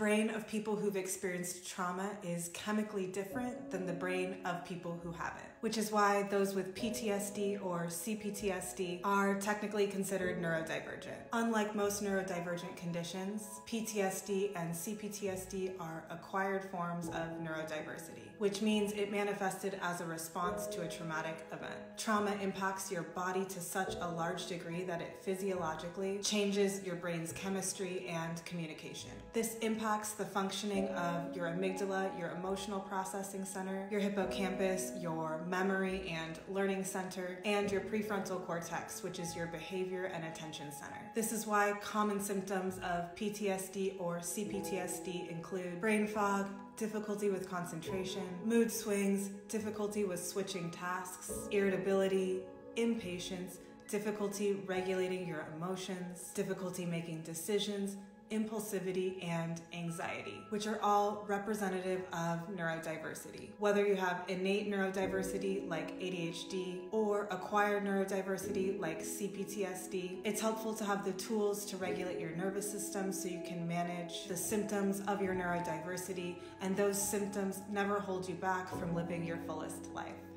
brain of people who've experienced trauma is chemically different than the brain of people who haven't, which is why those with PTSD or CPTSD are technically considered neurodivergent. Unlike most neurodivergent conditions, PTSD and CPTSD are acquired forms of neurodiversity, which means it manifested as a response to a traumatic event. Trauma impacts your body to such a large degree that it physiologically changes your brain's chemistry and communication. This impacts the functioning of your amygdala, your emotional processing center, your hippocampus, your memory and learning center, and your prefrontal cortex, which is your behavior and attention center. This is why common symptoms of PTSD or CPTSD include brain fog, difficulty with concentration, mood swings, difficulty with switching tasks, irritability, impatience, difficulty regulating your emotions, difficulty making decisions, impulsivity, and anxiety, which are all representative of neurodiversity. Whether you have innate neurodiversity like ADHD or acquired neurodiversity like CPTSD, it's helpful to have the tools to regulate your nervous system so you can manage the symptoms of your neurodiversity, and those symptoms never hold you back from living your fullest life.